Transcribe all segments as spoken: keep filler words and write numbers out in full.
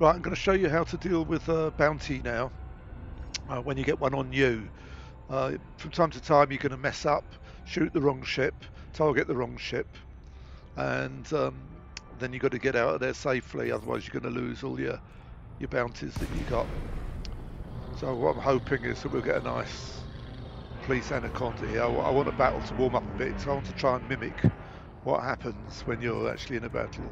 Right, I'm going to show you how to deal with a uh, bounty now. Uh, when you get one on you, uh, from time to time you're going to mess up, shoot the wrong ship, target the wrong ship, and um, then you've got to get out of there safely, otherwise you're going to lose all your your bounties that you got. So what I'm hoping is that we'll get a nice police anaconda here. I, I want a battle to warm up a bit, so I want to try and mimic what happens when you're actually in a battle.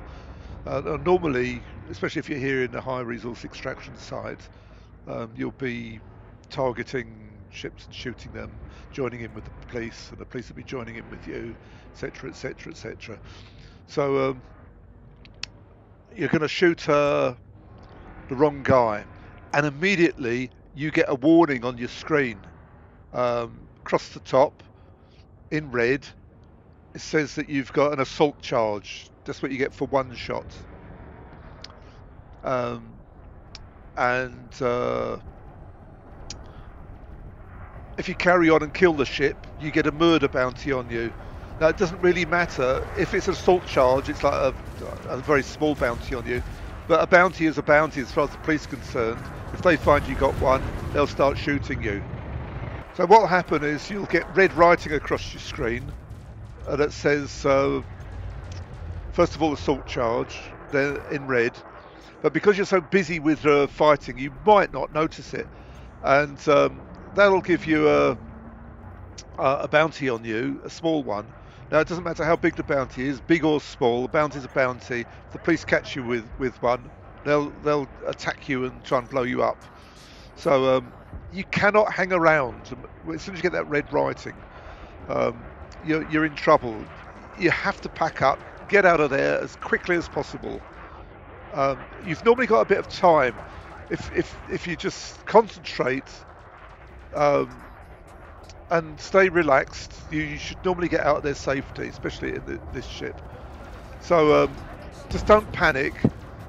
Uh, normally, especially if you're here in the high resource extraction side, um, you'll be targeting ships and shooting them, joining in with the police, and the police will be joining in with you, etc, etc, et cetera. So um, you're going to shoot uh, the wrong guy, and immediately you get a warning on your screen. Um, across the top, in red, it says that you've got an assault charge. That's what you get for one shot. Um, and uh, if you carry on and kill the ship, you get a murder bounty on you. Now, it doesn't really matter. If it's an assault charge, it's like a, a very small bounty on you. But a bounty is a bounty as far as the police are concerned. If they find you got one, they'll start shooting you. So what will happen is you'll get red writing across your screen uh, that says, uh, first of all, assault charge, then in red. But because you're so busy with uh, fighting, you might not notice it. And um, that'll give you a, a bounty on you, a small one. Now, it doesn't matter how big the bounty is, big or small, a bounty's a bounty. If the police catch you with, with one, they'll, they'll attack you and try and blow you up. So um, you cannot hang around. As soon as you get that red writing, um, you're, you're in trouble. You have to pack up, get out of there as quickly as possible. Um, you've normally got a bit of time. If, if, if you just concentrate um, and stay relaxed, you, you should normally get out of there safely, especially in the, this ship. So um, just don't panic,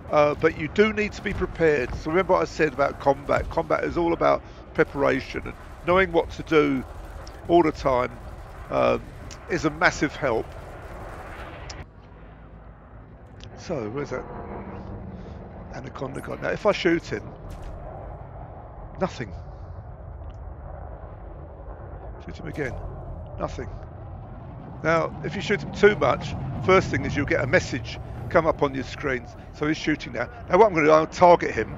uh, but you do need to be prepared. So remember what I said about combat. Combat is all about preparation, and knowing what to do all the time um, is a massive help. So, where's that Anaconda gone? Now, if I shoot him, nothing. Shoot him again, nothing. Now, if you shoot him too much, first thing is you'll get a message come up on your screens. So he's shooting now. Now, what I'm going to do, I'll target him.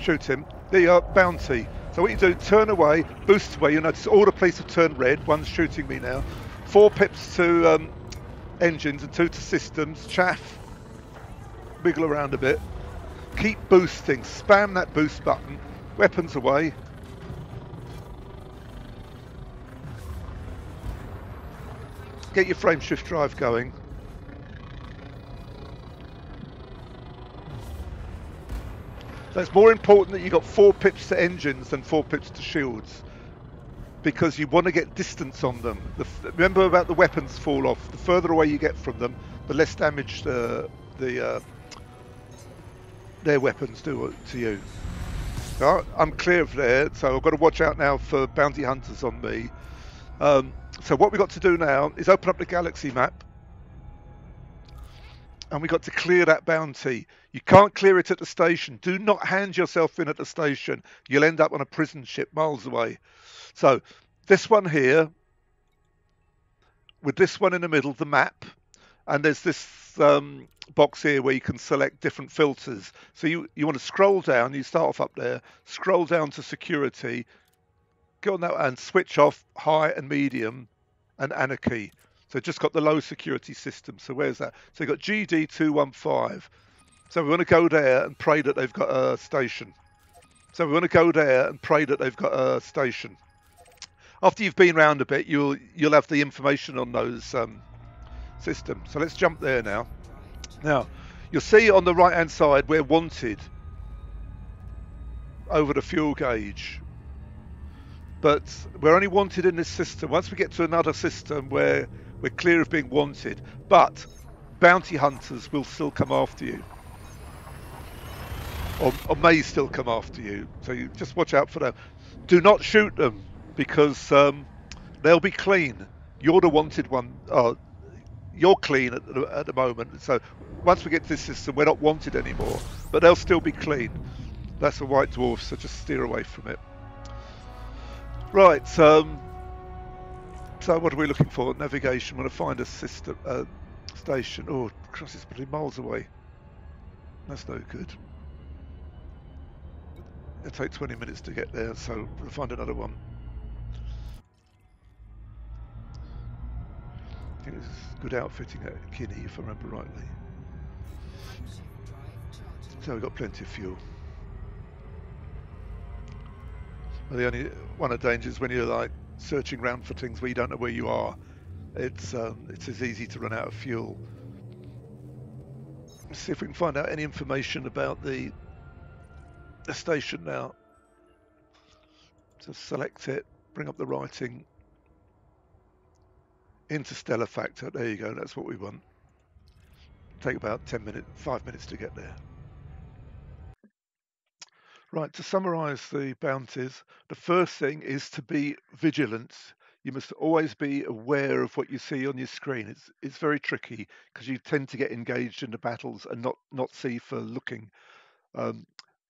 Shoot him. There you are, bounty. So what you do, turn away, boost away. You'll notice all the police have turned red. One's shooting me now. Four pips to... Um, engines and two to systems. Chaff, wiggle around a bit, keep boosting, spam that boost button. Weapons away, get your frame shift drive going. So it's more important that you got four pips to engines than four pips to shields, because you want to get distance on them. The f remember about the weapons fall off. The further away you get from them, the less damage uh, the uh, their weapons do to you. Right, I'm clear of there, so I've got to watch out now for bounty hunters on me. Um, so what we've got to do now is open up the galaxy map, and we've got to clear that bounty. You can't clear it at the station. Do not hand yourself in at the station. You'll end up on a prison ship miles away. So this one here, with this one in the middle, the map, and there's this um, box here where you can select different filters. So you, you want to scroll down, you start off up there, scroll down to security, go on that and switch off high and medium and anarchy. So just got the low security system. So where's that? So you've got G D two one five. So we want to go there and pray that they've got a station. So we want to go there and pray that they've got a station. After you've been round a bit, you'll you'll have the information on those um, systems. So let's jump there now. Now, you'll see on the right-hand side, we're wanted over the fuel gauge. But we're only wanted in this system. Once we get to another system, we're, we're clear of being wanted. But bounty hunters will still come after you. Or, or may still come after you. So you just watch out for them. Do not shoot them, because um, they'll be clean. You're the wanted one. Oh, you're clean at the, at the moment. So once we get to this system, we're not wanted anymore, but they'll still be clean. That's a white dwarf, so just steer away from it. Right, um, so what are we looking for? Navigation. We're going to find a system, uh, station. Oh, cross, it's pretty miles away. That's no good. It'll take twenty minutes to get there, so we'll find another one. I think this is good outfitting at Kinney, if I remember rightly. So we've got plenty of fuel. Well, the only one of the dangers when you're like searching around for things where you don't know where you are, it's um, it's as easy to run out of fuel. Let's see if we can find out any information about the, the station now. So select it, bring up the writing. Interstellar Factor, there you go, that's what we want. Take about ten minutes, five minutes to get there. Right, to summarise the bounties, the first thing is to be vigilant. You must always be aware of what you see on your screen. It's it's very tricky because you tend to get engaged in the battles and not, not see for looking. Um,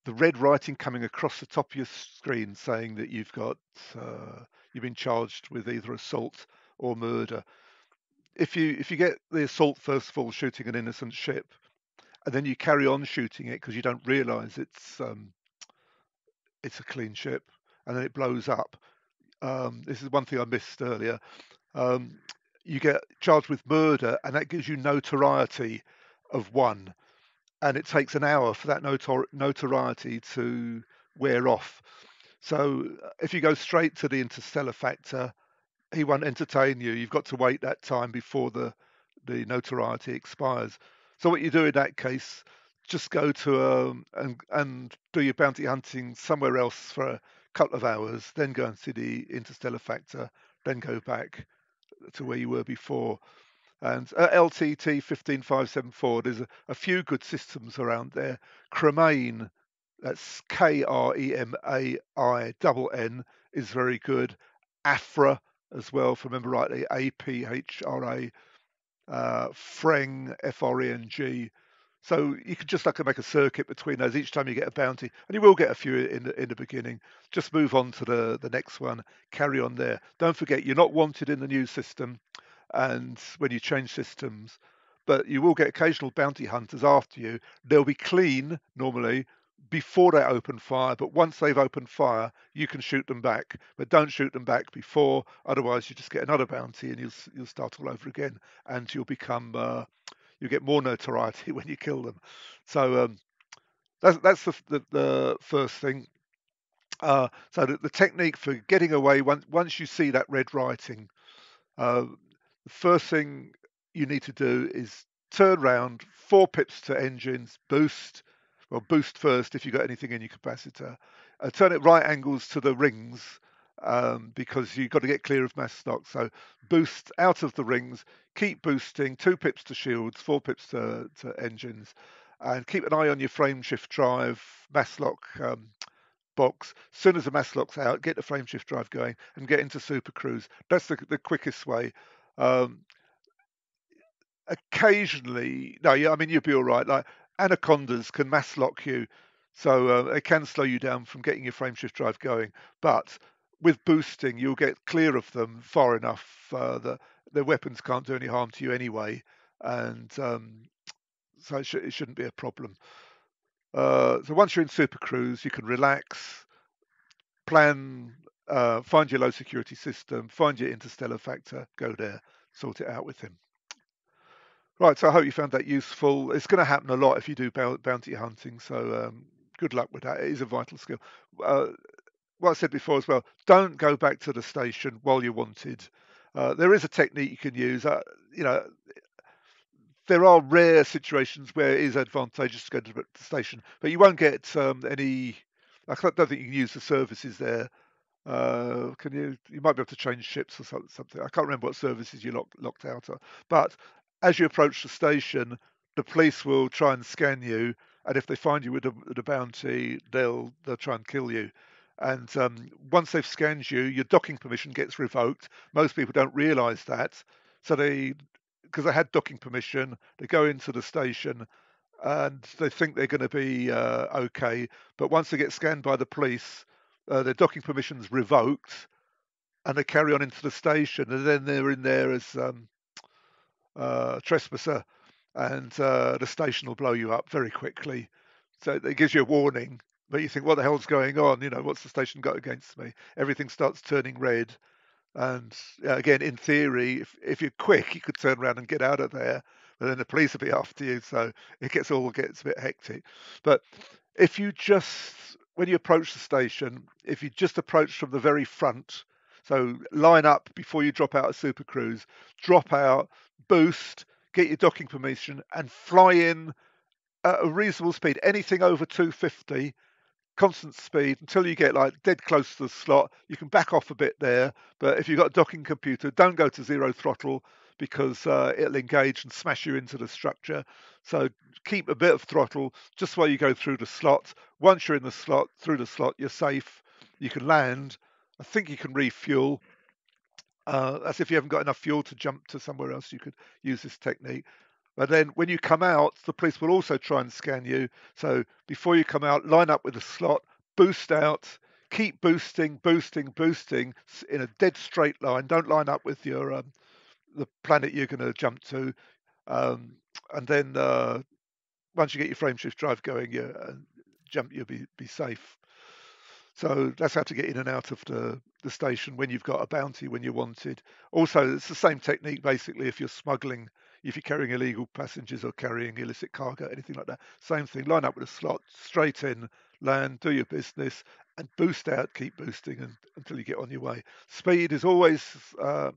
the red writing coming across the top of your screen saying that you've got uh, you've been charged with either assault or murder. If you if you get the assault first of all, shooting an innocent ship, and then you carry on shooting it because you don't realise it's um, it's a clean ship, and then it blows up. Um, this is one thing I missed earlier. Um, you get charged with murder, and that gives you notoriety of one, and it takes an hour for that notor notoriety to wear off. So if you go straight to the Interstellar Factor, he won't entertain you. You've got to wait that time before the the notoriety expires. So what you do in that case, just go to um and and do your bounty hunting somewhere else for a couple of hours, then go and see the Interstellar Factor, then go back to where you were before. And at L T T one five five seven four, there's a, a few good systems around there. Cremaine, that's K R E M A I N N, is very good. Afra as well, if I remember rightly, A P H R A, uh, Freng, F R E N G. So you could just like make a circuit between those each time you get a bounty, and you will get a few in the, in the beginning. Just move on to the, the next one, carry on there. Don't forget, you're not wanted in the new system and when you change systems, but you will get occasional bounty hunters after you. They'll be clean normally before they open fire, but once they've opened fire, you can shoot them back. But don't shoot them back before, otherwise you just get another bounty and you'll you'll start all over again, and you'll become uh, you'll get more notoriety when you kill them. So um, that's that's the the, the first thing. Uh, so the, the technique for getting away once once you see that red writing, uh, the first thing you need to do is turn round, four pips to engines, boost. Well, boost first if you've got anything in your capacitor. Uh, turn it right angles to the rings um, because you've got to get clear of mass stock. So boost out of the rings, keep boosting, two pips to shields, four pips to, to engines, and keep an eye on your frame shift drive mass lock um, box. As soon as the mass lock's out, get the frame shift drive going and get into super cruise. That's the, the quickest way. Um, occasionally, no, yeah, I mean, you'll be all right. Like, Anacondas can mass lock you, so uh, it can slow you down from getting your frame shift drive going, but with boosting you'll get clear of them far enough uh, that their weapons can't do any harm to you anyway, and um, so it, sh it shouldn't be a problem. Uh, so once you're in super cruise, you can relax, plan, uh, find your low security system, find your Interstellar Factor, go there, sort it out with him. Right, so I hope you found that useful. It's going to happen a lot if you do bounty hunting, so um, good luck with that. It is a vital skill. Uh, what I said before as well, don't go back to the station while you're wanted. Uh, there is a technique you can use. Uh, you know, there are rare situations where it is advantageous to go to the station, but you won't get um, any... I don't think you can use the services there. Uh, can you? You might be able to change ships or something. I can't remember what services you lock, locked out of, but... As you approach the station, the police will try and scan you, and if they find you with a, with a bounty, they'll they'll try and kill you. And um, once they've scanned you, your docking permission gets revoked. Most people don't realise that, so they because they had docking permission. They go into the station and they think they're going to be uh, okay. But once they get scanned by the police, uh, their docking permission's revoked and they carry on into the station. And then they're in there as um, uh, trespasser, and uh, the station will blow you up very quickly. So it gives you a warning. But you think, what the hell's going on? You know, what's the station got against me? Everything starts turning red. And again, in theory, if, if you're quick, you could turn around and get out of there, but then the police will be after you. So it gets all gets a bit hectic. But if you just, when you approach the station, if you just approach from the very front, so line up before you drop out of Super Cruise, drop out, boost, get your docking permission, and fly in at a reasonable speed. Anything over two fifty. Constant speed until you get like dead close to the slot. You can back off a bit there, but if you've got a docking computer, don't go to zero throttle because uh, it'll engage and smash you into the structure. So keep a bit of throttle just while you go through the slot. Once you're in the slot, through the slot, you're safe. You can land. I think you can refuel. Uh, that's if you haven't got enough fuel to jump to somewhere else. You could use this technique. But then when you come out, the police will also try and scan you. So before you come out, line up with a slot, boost out, keep boosting, boosting, boosting in a dead straight line. Don't line up with your um, the planet you're going to jump to. Um, and then uh, once you get your frame shift drive going, you uh, jump, you'll be, be safe. So that's how to get in and out of the, the station when you've got a bounty, when you're wanted. Also, it's the same technique, basically, if you're smuggling, if you're carrying illegal passengers or carrying illicit cargo, anything like that. Same thing, line up with a slot, straight in, land, do your business, and boost out, keep boosting and, until you get on your way. Speed is always uh,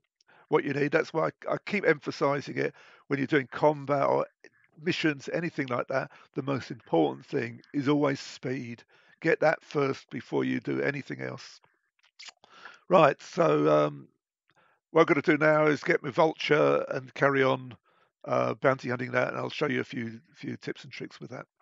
what you need. That's why I, I keep emphasizing it when you're doing combat or missions, anything like that. The most important thing is always speed. Get that first before you do anything else. Right, so um, what I'm going to do now is get my Vulture and carry on Uh, bounty hunting that, and I'll show you a few few tips and tricks with that.